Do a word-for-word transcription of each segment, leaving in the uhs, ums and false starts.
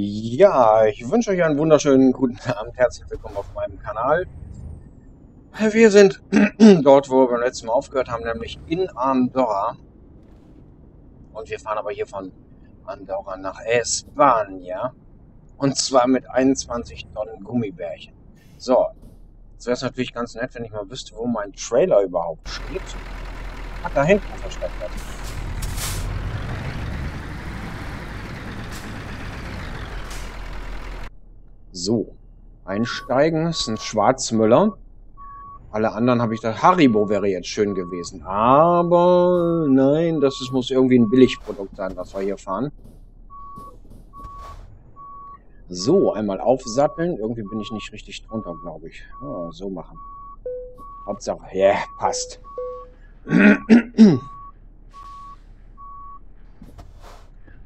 Ja, ich wünsche euch einen wunderschönen guten Abend. Herzlich willkommen auf meinem Kanal. Wir sind dort, wo wir beim letzten Mal aufgehört haben, nämlich in Andorra. Und wir fahren aber hier von Andorra nach España. Und zwar mit einundzwanzig Tonnen Gummibärchen. So, das wäre natürlich ganz nett, wenn ich mal wüsste, wo mein Trailer überhaupt steht. Hat da hinten versteckt. So, einsteigen, das ist ein Schwarzmüller. Alle anderen habe ich gedacht, Haribo wäre jetzt schön gewesen. Aber nein, das ist, muss irgendwie ein Billigprodukt sein, was wir hier fahren. So, einmal aufsatteln. Irgendwie bin ich nicht richtig drunter, glaube ich. Oh, so machen. Hauptsache, ja, yeah, passt.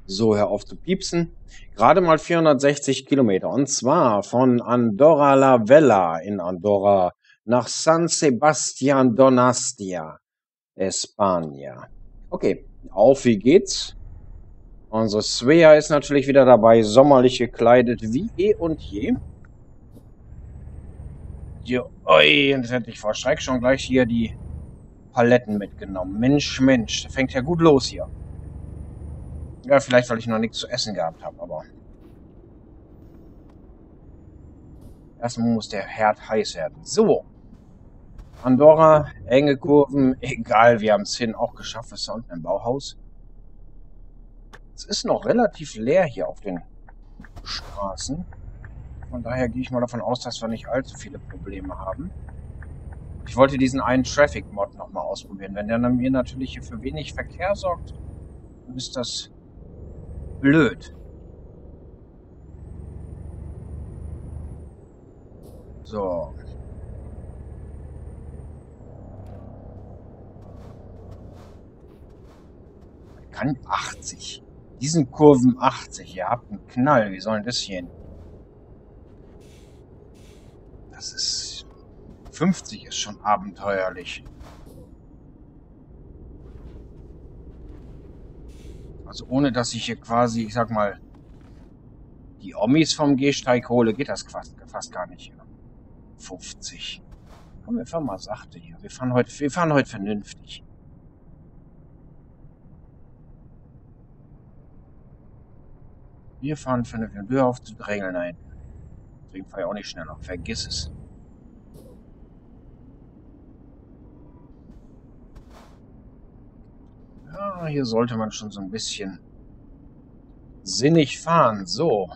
So, hör auf zu piepsen. Gerade mal vierhundertsechzig Kilometer. Und zwar von Andorra La Vella in Andorra nach San Sebastian Donastia, España. Okay, auf wie geht's. Unsere Svea ist natürlich wieder dabei, sommerlich gekleidet wie eh und je. Jo, oi, jetzt hätte ich vor Schreck schon gleich hier die Paletten mitgenommen. Mensch, Mensch, das fängt ja gut los hier. Ja, vielleicht, weil ich noch nichts zu essen gehabt habe, aber... Erstmal muss der Herd heiß werden. So. Andorra, enge Kurven, egal, wir haben es hin auch geschafft. Ist da unten im Bauhaus. Es ist noch relativ leer hier auf den Straßen. Von daher gehe ich mal davon aus, dass wir nicht allzu viele Probleme haben. Ich wollte diesen einen Traffic-Mod nochmal ausprobieren. Wenn der mir natürlich hier für wenig Verkehr sorgt, dann ist das blöd. So. Man kann achtzig. Diesen Kurven achtzig. Ihr habt einen Knall. Wie soll denn das hier hin? Das ist... fünfzig ist schon abenteuerlich. Also ohne, dass ich hier quasi, ich sag mal, die Omis vom Gehsteig hole, geht das fast, fast gar nicht. fünfzig. Komm, wir fahren mal sachte hier. Wir fahren heute, wir fahren heute vernünftig. Wir fahren vernünftig. Hör auf zu drängeln, nein. Deswegen fahre ich auch nicht schneller. Vergiss es. Ja, hier sollte man schon so ein bisschen sinnig fahren. So.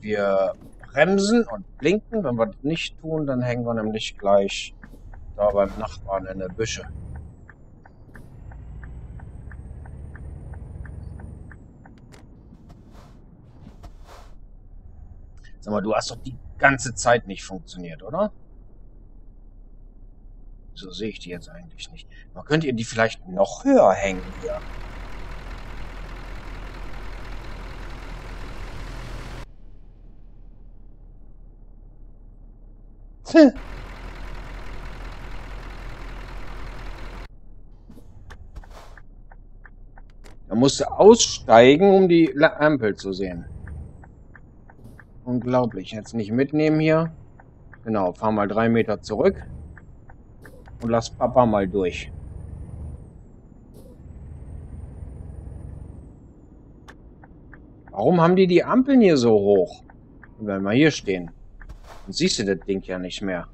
Wir... bremsen und blinken. Wenn wir das nicht tun, dann hängen wir nämlich gleich da beim Nachbarn in der Büsche. Sag mal, du hast doch die ganze Zeit nicht funktioniert, oder? So sehe ich die jetzt eigentlich nicht. Man könnte die vielleicht noch höher hängen hier. Da musst du aussteigen, um die Ampel zu sehen. Unglaublich. Jetzt nicht mitnehmen hier. Genau, fahr mal drei Meter zurück. Und lass Papa mal durch. Warum haben die die Ampeln hier so hoch? Wenn wir hier stehen. Dann siehst du das Ding ja nicht mehr.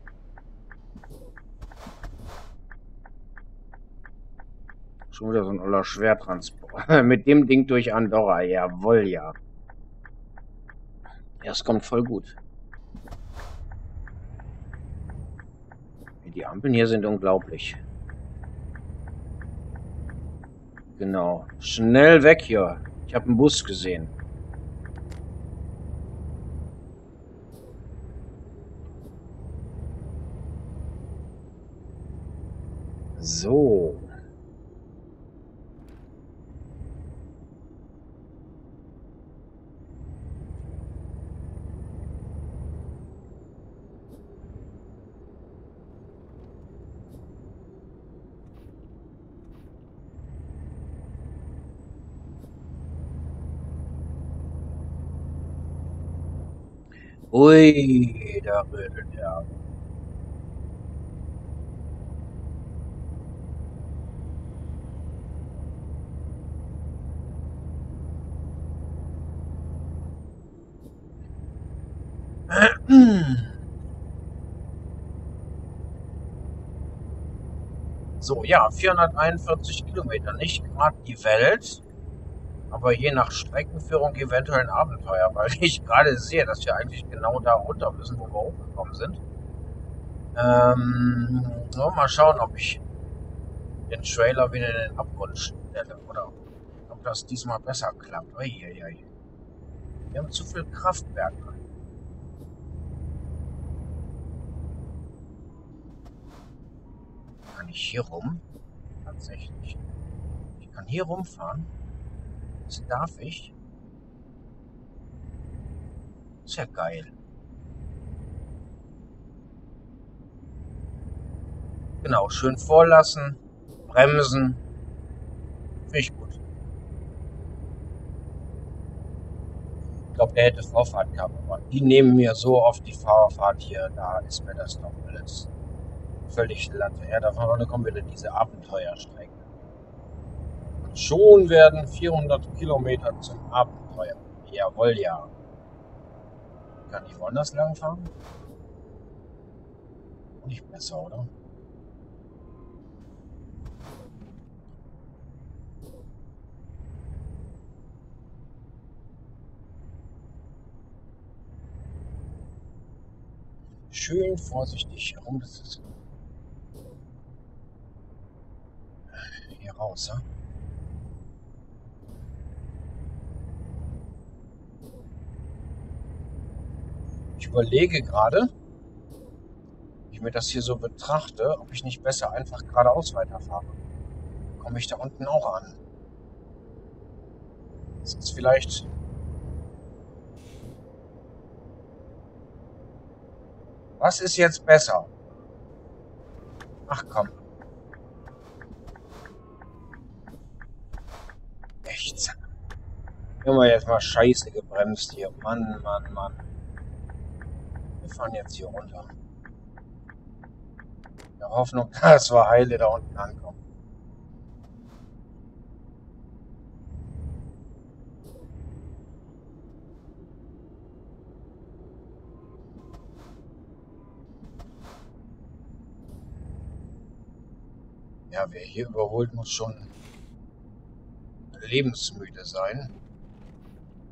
Schon wieder so ein oller Schwertransport. Mit dem Ding durch Andorra. Jawohl, ja. Ja, es kommt voll gut. Die Ampeln hier sind unglaublich. Genau. Schnell weg hier. Ich habe einen Bus gesehen. So. Ui, da rödelt er. So, ja, vierhunderteinundvierzig Kilometer, nicht gerade die Welt, aber je nach Streckenführung eventuell ein Abenteuer, weil ich gerade sehe, dass wir eigentlich genau da runter müssen, wo wir hochgekommen sind. Ähm, so, mal schauen, ob ich den Trailer wieder in den Abgrund stelle oder ob das diesmal besser klappt. Uiuiui. Wir haben zu viel Kraftwerk. Kann ich hier rum? Tatsächlich. Ich kann hier rumfahren. Das darf ich. Ist ja geil. Genau, schön vorlassen, bremsen. Finde ich gut. Ich glaube, der hätte Vorfahrt gehabt, aber die nehmen mir so oft die Fahrerfahrt hier. Da ist mir das doch alles völlig Latte. Ja, davon kommen wieder diese Abenteuerstrecken. Schon werden vierhundert Kilometer zum Abenteuer. Jawohl, ja. Kann ich woanders lang fahren? Nicht besser, oder? Schön vorsichtig herum. Das ist hier raus, ne? Ich überlege gerade, wie ich mir das hier so betrachte, ob ich nicht besser einfach geradeaus weiterfahre. Komme ich da unten auch an? Das ist vielleicht... Was ist jetzt besser? Ach komm. Echt. Immer jetzt mal scheiße gebremst hier. Mann, Mann, Mann. Wir fahren jetzt hier runter. In der Hoffnung, dass wir heile da unten ankommen. Ja, wer hier überholt, muss schon lebensmüde sein.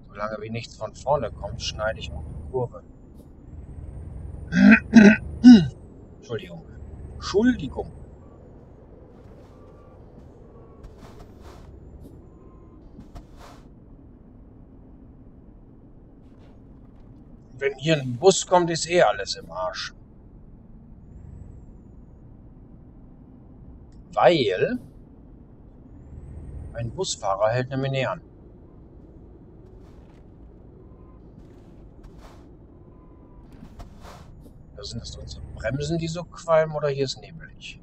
Solange wie nichts von vorne kommt, schneide ich auch die Kurve. Entschuldigung. Entschuldigung. Wenn hier ein Bus kommt, ist eh alles im Arsch. Weil ein Busfahrer hält nämlich nicht an. Sind das unsere Bremsen, die so qualmen, oder hier ist nebelig?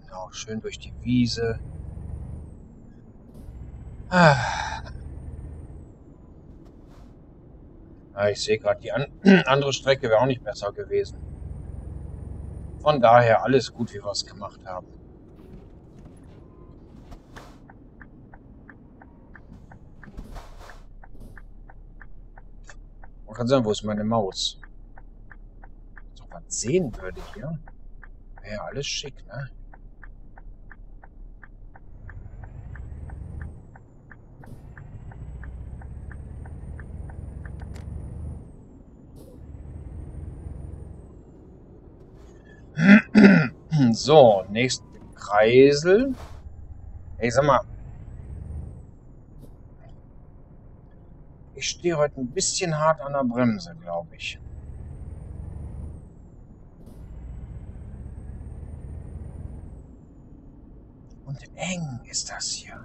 Genau, schön durch die Wiese. Ah. Ah, ich sehe gerade, die an andere Strecke wäre auch nicht besser gewesen. Von daher alles gut, wie wir es gemacht haben. Man kann sagen, wo ist meine Maus? So was sehen würde hier. Wäre ja alles schick, ne? So, nächsten Kreisel. Ich sag mal. Ich stehe heute ein bisschen hart an der Bremse, glaube ich. Und eng ist das hier.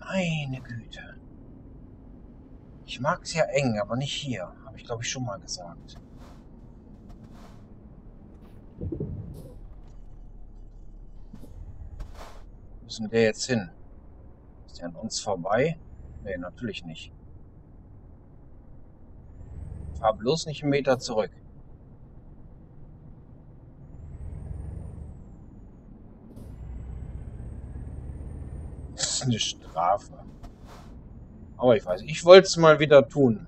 Meine Güte. Ich mag es ja eng, aber nicht hier. Habe ich, glaube ich, schon mal gesagt. Wo ist denn der jetzt hin? Ist der an uns vorbei? Nee, natürlich nicht. fahr bloß nicht einen Meter zurück. Das ist eine Strafe. Aber ich weiß, ich wollte es mal wieder tun.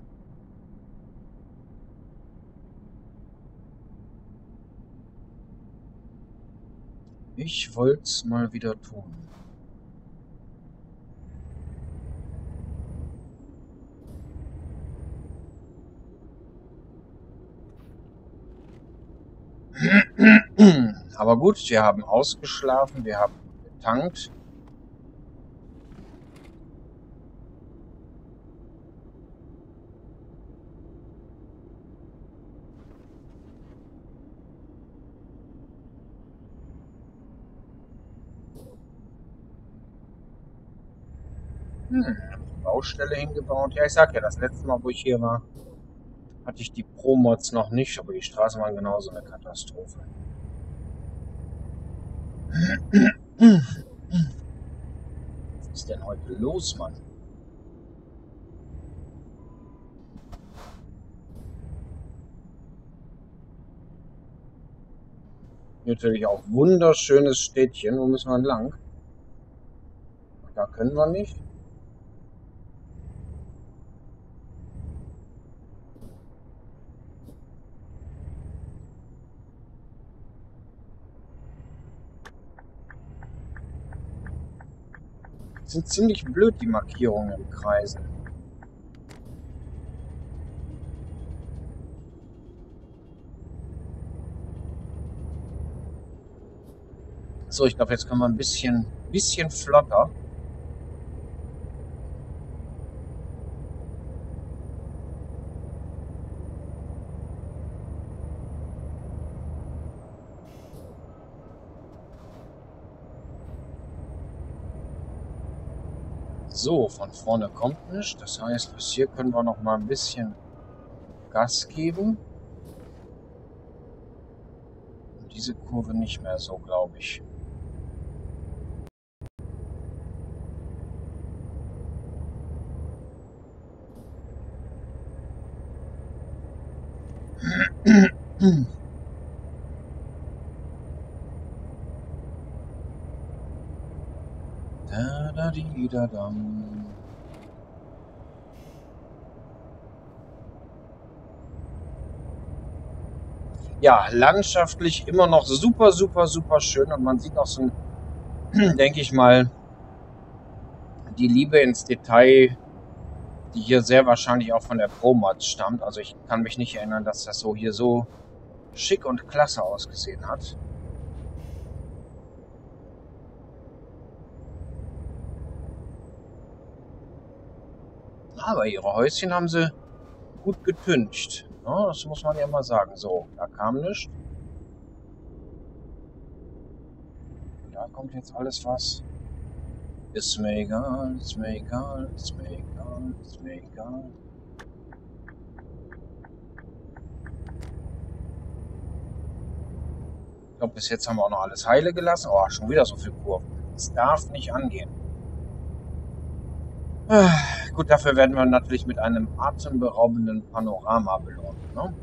Ich wollte es mal wieder tun. Aber gut, wir haben ausgeschlafen, wir haben getankt. Hm, Baustelle hingebaut. Ja, ich sag ja, das letzte Mal, wo ich hier war, hatte ich die ProMods noch nicht, aber die Straßen waren genauso eine Katastrophe. Was ist denn heute los, Mann? Natürlich auch wunderschönes Städtchen. Wo müssen wir lang? Da können wir nicht. Sind ziemlich blöd, die Markierungen im Kreisen. So, ich glaube, jetzt können wir ein bisschen, bisschen flotter. So, von vorne kommt nicht. Das heißt, bis hier können wir noch mal ein bisschen Gas geben. Und diese Kurve nicht mehr so, glaube ich. Ja, landschaftlich immer noch super, super, super schön und man sieht auch so, denke ich mal, die Liebe ins Detail, die hier sehr wahrscheinlich auch von der ProMat stammt. Also ich kann mich nicht erinnern, dass das so hier so schick und klasse ausgesehen hat. Aber ihre Häuschen haben sie gut getüncht. Ja, das muss man ja mal sagen. So, da kam nichts. Da kommt jetzt alles was. Ist mir egal, ist mir egal, ist mir egal, ist mir egal. Ich glaube, bis jetzt haben wir auch noch alles heile gelassen. Oh, schon wieder so viel Kurven. Das darf nicht angehen. Gut, dafür werden wir natürlich mit einem atemberaubenden Panorama belohnt. Ne?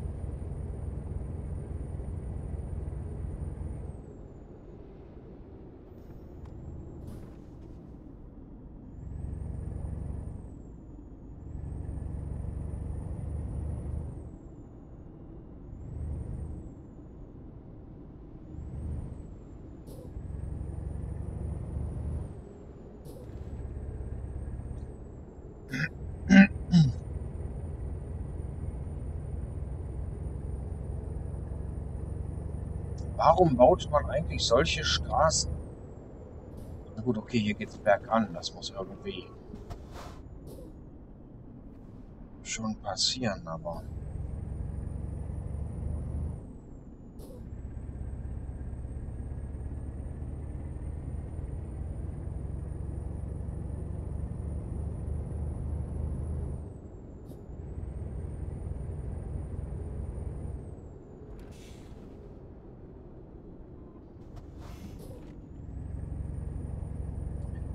Warum baut man eigentlich solche Straßen? Na gut, okay, hier geht's bergan. Das muss irgendwie schon passieren, aber...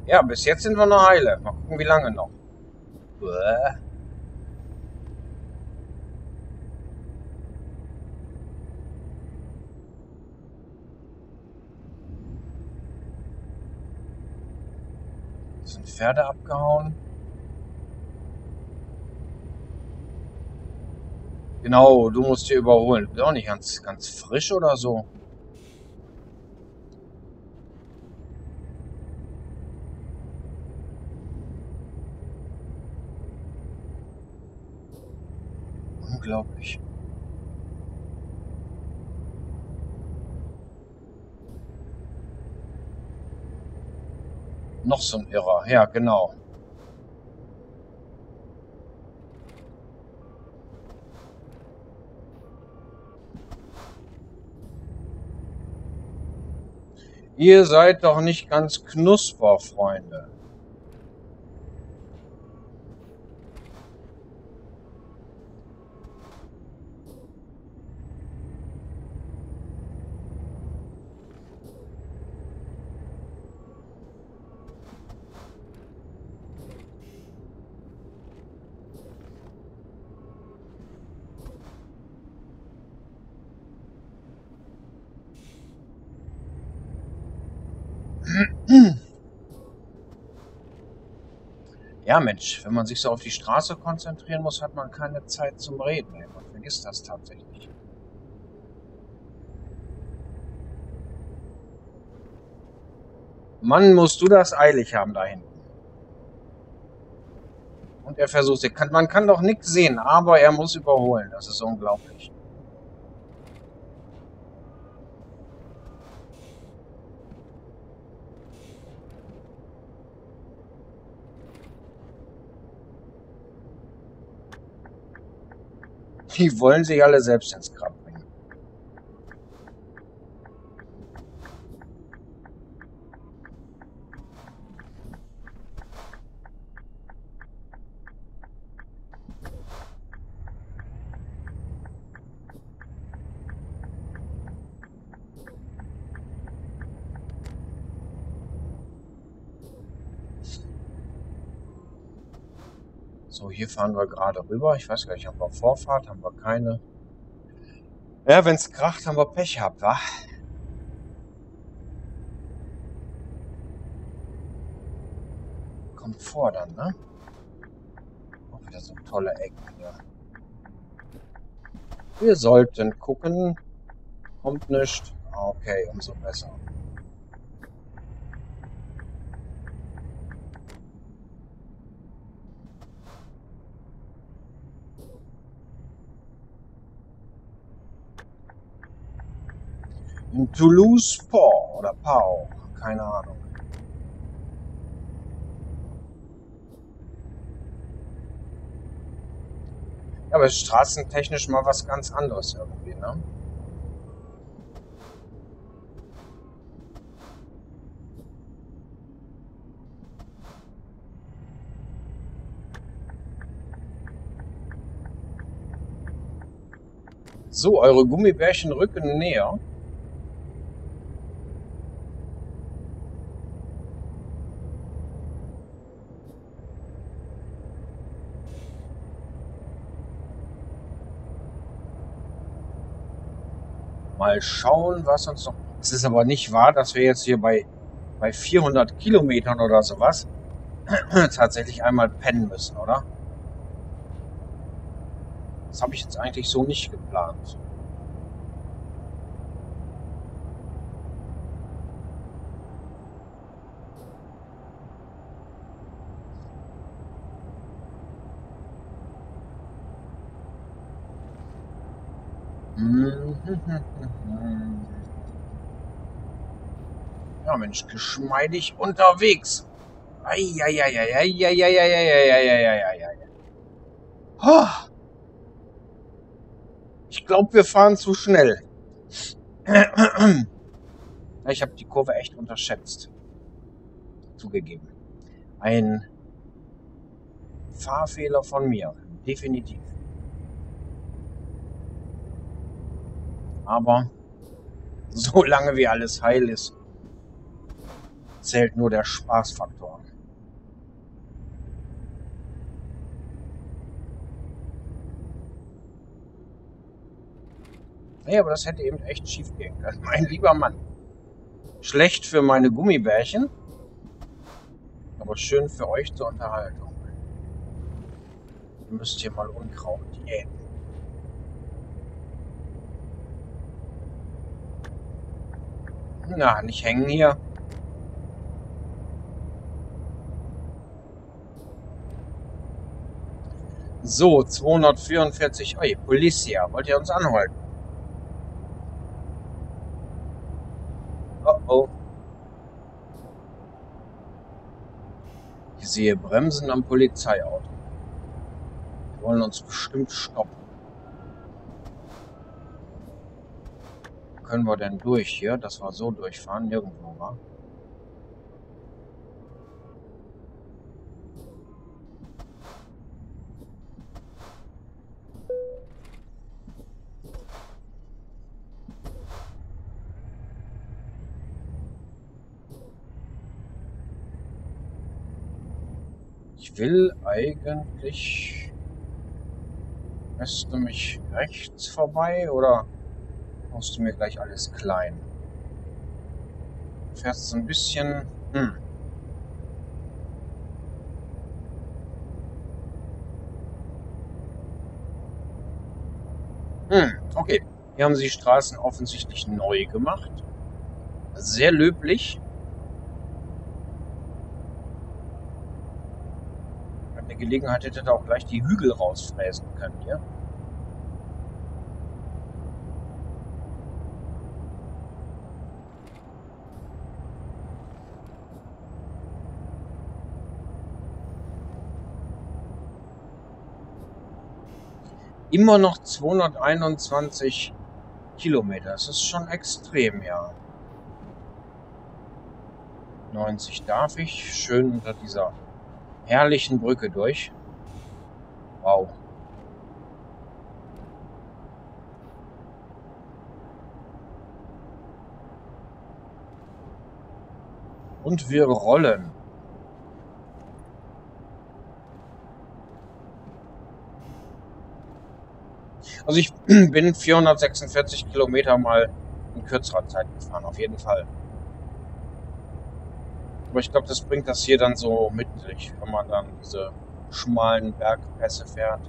Ja, bis jetzt sind wir noch heile. Mal gucken, wie lange noch. Bäh. sind Pferde abgehauen. Genau, du musst hier überholen. Ist auch nicht ganz, ganz frisch oder so. Unglaublich. Noch so ein Irrer. Ja, genau. Ihr seid doch nicht ganz knusper, Freunde. Ja, Mensch, wenn man sich so auf die Straße konzentrieren muss, hat man keine Zeit zum Reden. Man vergisst das tatsächlich. Mann, musst du das eilig haben da hinten. Und er versucht, er kann, man kann doch nichts sehen, aber er muss überholen. Das ist unglaublich. Die wollen sich alle selbst ins Grab bringen. So, hier fahren wir gerade rüber. Ich weiß gar nicht, haben wir Vorfahrt, haben wir keine. Ja, wenn es kracht, haben wir Pech gehabt, wa? Kommt vor dann, ne? Auch wieder so tolle Ecken hier. Wir sollten gucken. Kommt nichts. Okay, umso besser. In Toulouse, Pau oder Pau, keine Ahnung. Ja, aber straßentechnisch mal was ganz anderes irgendwie, ne? So, eure Gummibärchen rücken näher. Mal schauen, was uns noch... Es ist aber nicht wahr, dass wir jetzt hier bei, bei vierhundert Kilometern oder sowas tatsächlich einmal pennen müssen, oder? Das habe ich jetzt eigentlich so nicht geplant. Ja, Mensch, geschmeidig unterwegs. Ich glaube, wir fahren zu schnell. Ich habe die Kurve echt unterschätzt. Zugegeben. Ein Fahrfehler von mir. Definitiv. Aber solange wie alles heil ist, zählt nur der Spaßfaktor. Naja, aber das hätte eben echt schief gehen können. Mein lieber Mann. Schlecht für meine Gummibärchen. aber schön für euch zur Unterhaltung. Ihr müsst hier mal Unkraut jäten. Na, nicht hängen hier. So, zweihundertvierundvierzig. Oi, Polizia, wollt ihr uns anhalten? Oh oh. Ich sehe Bremsen am Polizeiauto. Die wollen uns bestimmt stoppen. Können wir denn durch hier? Das war so durchfahren, nirgendwo war. Ich will eigentlich, lässt du mich rechts vorbei oder machst du mir gleich alles klein? Du fährst so ein bisschen, hm. Hm, okay. Hier haben sie die Straßen offensichtlich neu gemacht. Sehr löblich. Gelegenheit hättet ihr auch gleich die Hügel rausfräsen können, ja? Immer noch zweihunderteinundzwanzig Kilometer. Das ist schon extrem, ja. neunzig darf ich. Schön unter dieser herrlichen Brücke durch. Wow. Und wir rollen. Also ich bin vierhundertsechsundvierzig Kilometer mal in kürzerer Zeit gefahren, auf jeden Fall. Aber ich glaube, das bringt das hier dann so mit sich, wenn man dann diese schmalen Bergpässe fährt.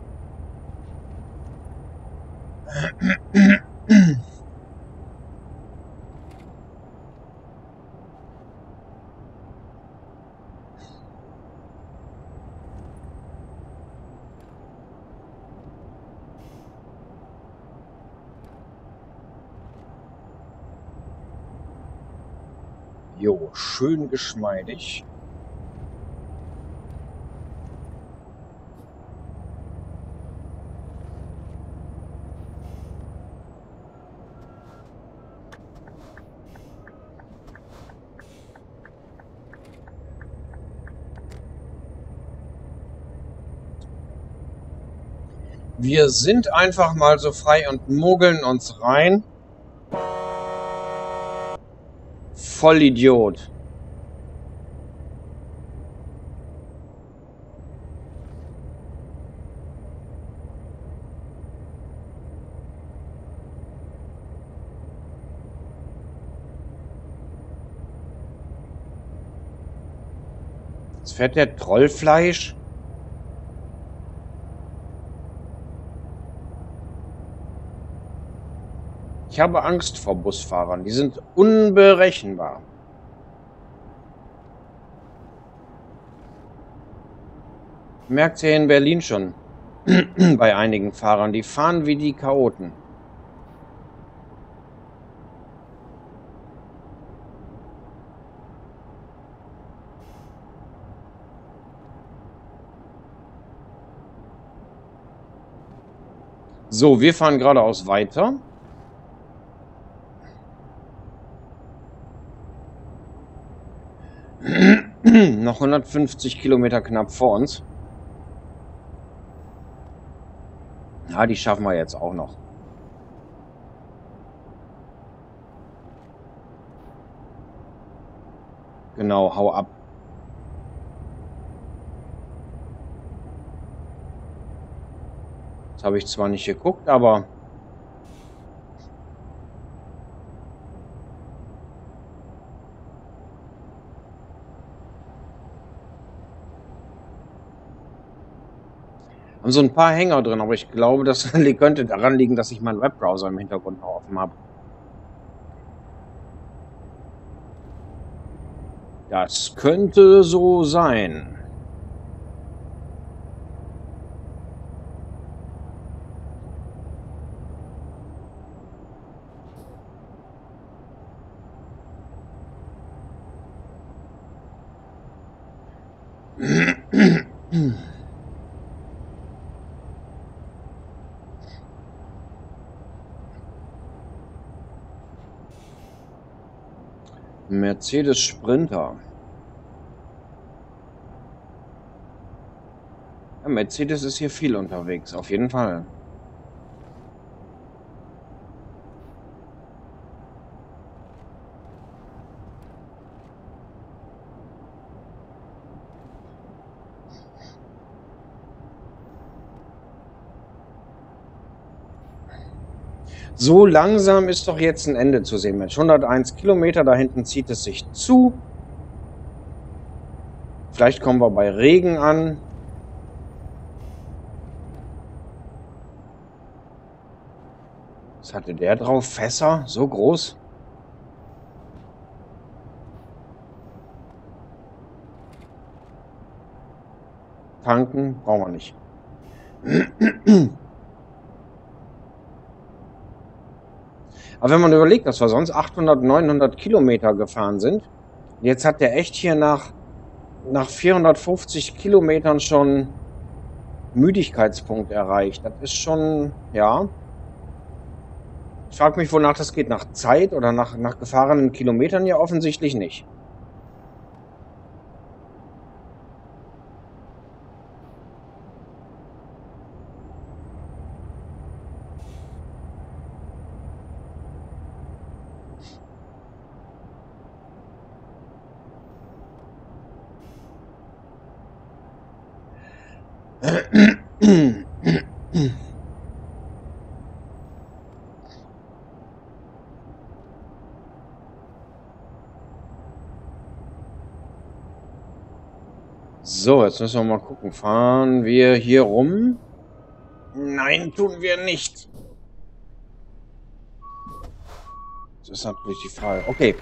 Jo, schön geschmeidig. Wir sind einfach mal so frei und mogeln uns rein. Vollidiot. Jetzt fährt der Trollfleisch. Ich habe Angst vor Busfahrern. Die sind unberechenbar. Merkt ihr hier in Berlin schon bei einigen Fahrern. Die fahren wie die Chaoten. So, wir fahren geradeaus weiter. Noch hundertfünfzig Kilometer knapp vor uns. Ja, die schaffen wir jetzt auch noch. Genau, hau ab. Das habe ich zwar nicht geguckt, aber... Haben so ein paar Hänger drin, aber ich glaube, das könnte daran liegen, dass ich meinen Webbrowser im Hintergrund noch offen habe. Das könnte so sein. Mercedes Sprinter. Ja, Mercedes ist hier viel unterwegs, auf jeden Fall. So langsam ist doch jetzt ein Ende zu sehen. Mensch, hunderteins Kilometer, da hinten zieht es sich zu. Vielleicht kommen wir bei Regen an. Was hatte der drauf? Fässer? So groß? Tanken brauchen wir nicht. Aber wenn man überlegt, dass wir sonst achthundert, neunhundert Kilometer gefahren sind, jetzt hat der echt hier nach, nach vierhundertfünfzig Kilometern schon Müdigkeitspunkt erreicht. Das ist schon, ja. Ich frage mich, wonach das geht. Nach Zeit oder nach, nach gefahrenen Kilometern? Ja, offensichtlich nicht. So, jetzt müssen wir mal gucken. Fahren wir hier rum? Nein, tun wir nicht. Das ist natürlich die Frage. Okay.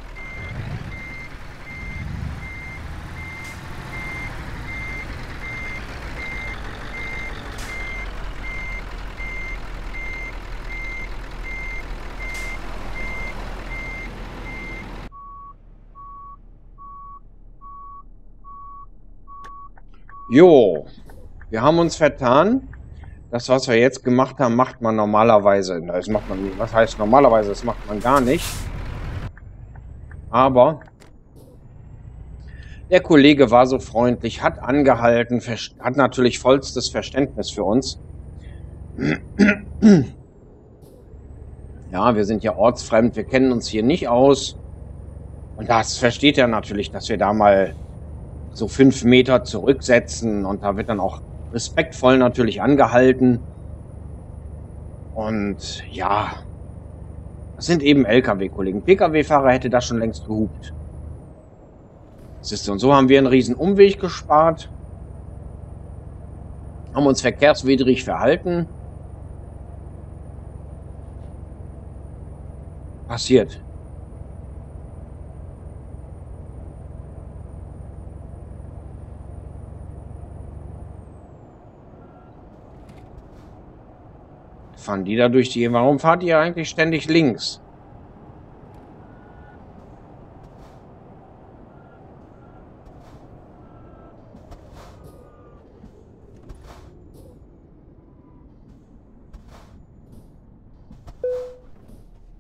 Jo, wir haben uns vertan. Das, was wir jetzt gemacht haben, macht man normalerweise. Das macht man nicht. Was heißt normalerweise? Das macht man gar nicht. Aber der Kollege war so freundlich, hat angehalten, hat natürlich vollstes Verständnis für uns. Ja, wir sind ja ortsfremd, wir kennen uns hier nicht aus. Und das versteht er natürlich, dass wir da mal so fünf Meter zurücksetzen, und da wird dann auch respektvoll natürlich angehalten. Und ja, das sind eben L K W-Kollegen. P K W-Fahrer hätte das schon längst gehupt. Siehst du, und so haben wir einen riesen Umweg gespart, haben uns verkehrswidrig verhalten. Passiert. Fahren die da durch die... Warum fahrt ihr eigentlich ständig links?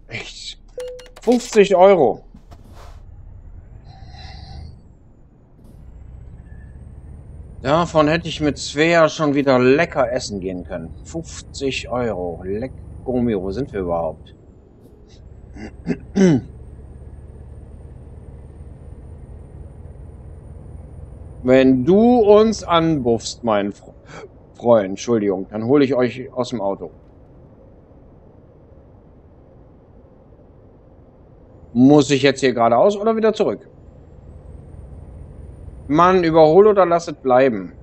Echt? fünfzig Euro. Davon hätte ich mit Svea schon wieder lecker essen gehen können. fünfzig Euro. Leck, Gummi, wo sind wir überhaupt? Wenn du uns anbuffst, mein Freund, Entschuldigung, dann hole ich euch aus dem Auto. Muss ich jetzt hier geradeaus oder wieder zurück? Mann, überhol oder lass es bleiben.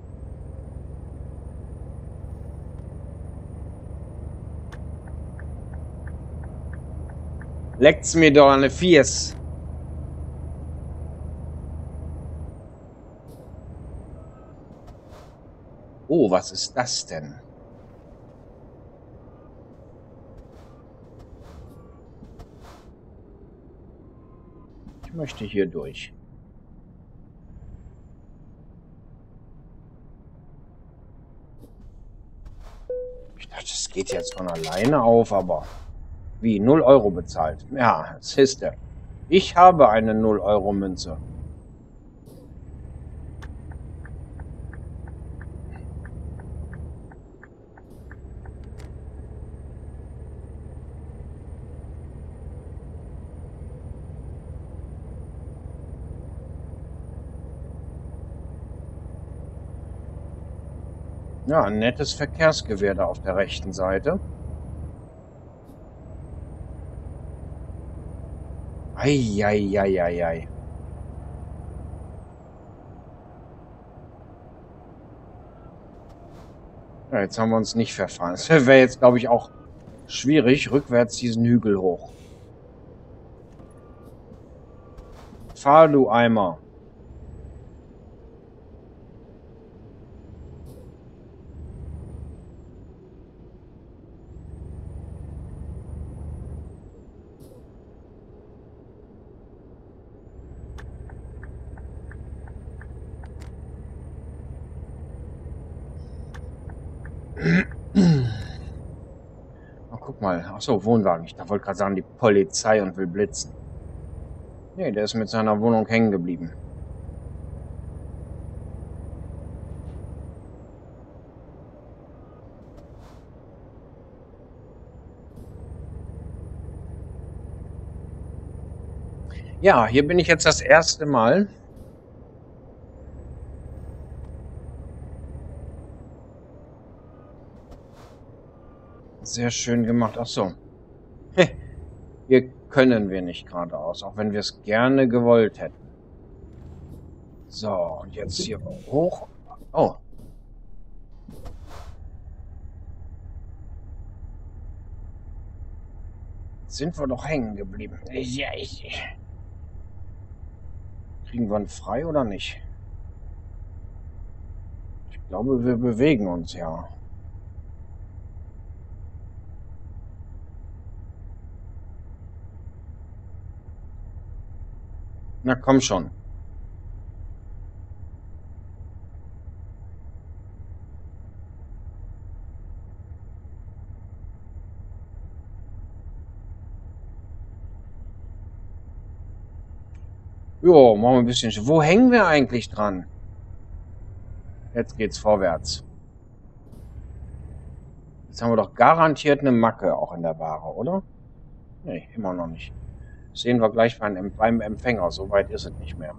Leckt's mir doch an den Fies. Oh, was ist das denn? Ich möchte hier durch. Ich dachte, es geht jetzt von alleine auf, aber... Wie, null Euro bezahlt? Ja, das ist er. Ich habe eine null Euro Münze. Ja, ein nettes Verkehrsgewehr da auf der rechten Seite. Eieieiei. Ja, jetzt haben wir uns nicht verfahren. Es wäre jetzt, glaube ich, auch schwierig, rückwärts diesen Hügel hoch. Fahr, du Eimer. Achso, Wohnwagen. Ich wollte gerade sagen, die Polizei und will blitzen. Nee, der ist mit seiner Wohnung hängen geblieben. Ja, hier bin ich jetzt das erste Mal. Sehr schön gemacht. Ach so. Hier können wir nicht geradeaus, auch wenn wir es gerne gewollt hätten. So, und jetzt hier hoch. Oh. Sind wir doch hängen geblieben. Ja, ich. Kriegen wir ihn frei oder nicht? Ich glaube, wir bewegen uns ja. Na komm schon. Jo, machen wir ein bisschen. Wo hängen wir eigentlich dran? Jetzt geht's vorwärts. Jetzt haben wir doch garantiert eine Macke auch in der Bahre, oder? Nee, immer noch nicht. Sehen wir gleich beim Empfänger. So weit ist es nicht mehr.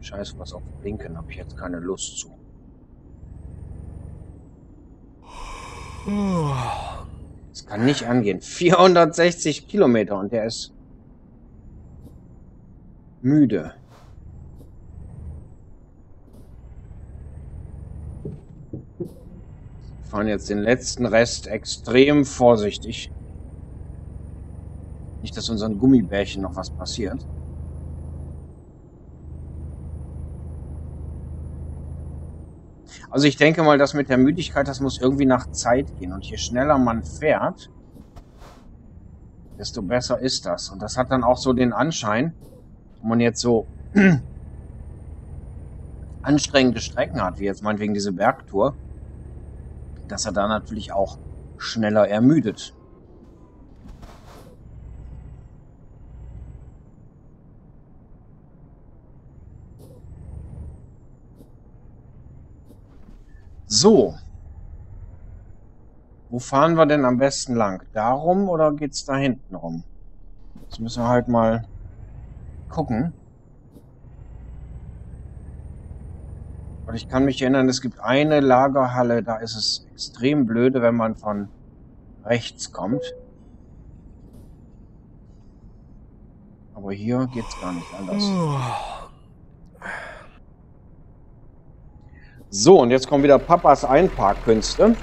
Scheiße, was auf dem Linken habe ich jetzt keine Lust zu. Das kann nicht angehen. vierhundertsechzig Kilometer und der ist müde. Wir fahren jetzt den letzten Rest extrem vorsichtig. Nicht, dass unseren Gummibärchen noch was passiert. Also ich denke mal, das mit der Müdigkeit, das muss irgendwie nach Zeit gehen. Und je schneller man fährt, desto besser ist das. Und das hat dann auch so den Anschein, wenn man jetzt so anstrengende Strecken hat, wie jetzt meinetwegen diese Bergtour, dass er da natürlich auch schneller ermüdet. So. Wo fahren wir denn am besten lang? Darum oder geht's da hinten rum? Jetzt müssen wir halt mal gucken. Und ich kann mich erinnern, es gibt eine Lagerhalle, da ist es extrem blöde, wenn man von rechts kommt. Aber hier geht es gar nicht anders. So, und jetzt kommen wieder Papas Einparkkünste.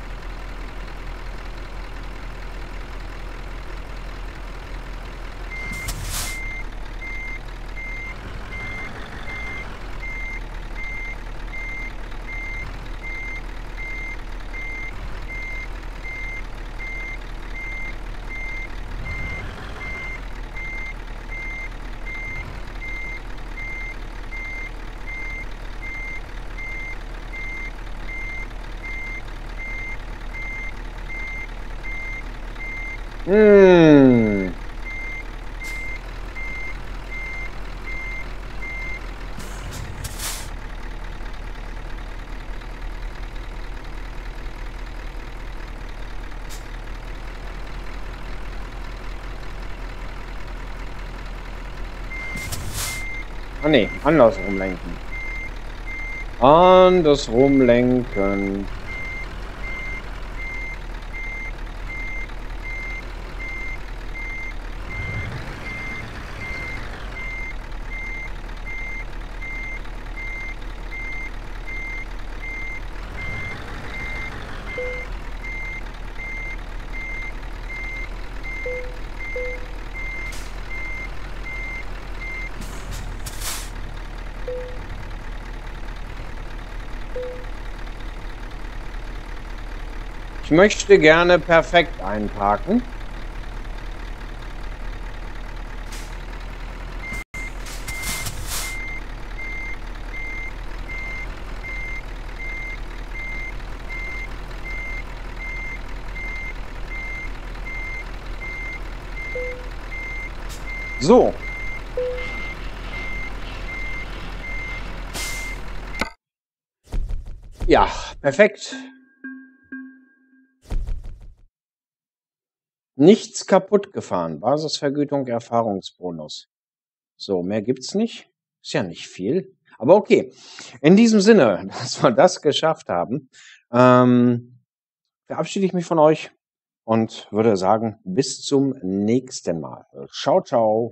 Mmh. Ah ne, andersrum lenken. Andersrum lenken. Ich möchte gerne perfekt einparken. So. Ja, perfekt. Nichts kaputt gefahren. Basisvergütung, Erfahrungsbonus. So, mehr gibt's nicht. Ist ja nicht viel. Aber okay. In diesem Sinne, dass wir das geschafft haben, ähm, verabschiede ich mich von euch und würde sagen, bis zum nächsten Mal. Ciao, ciao.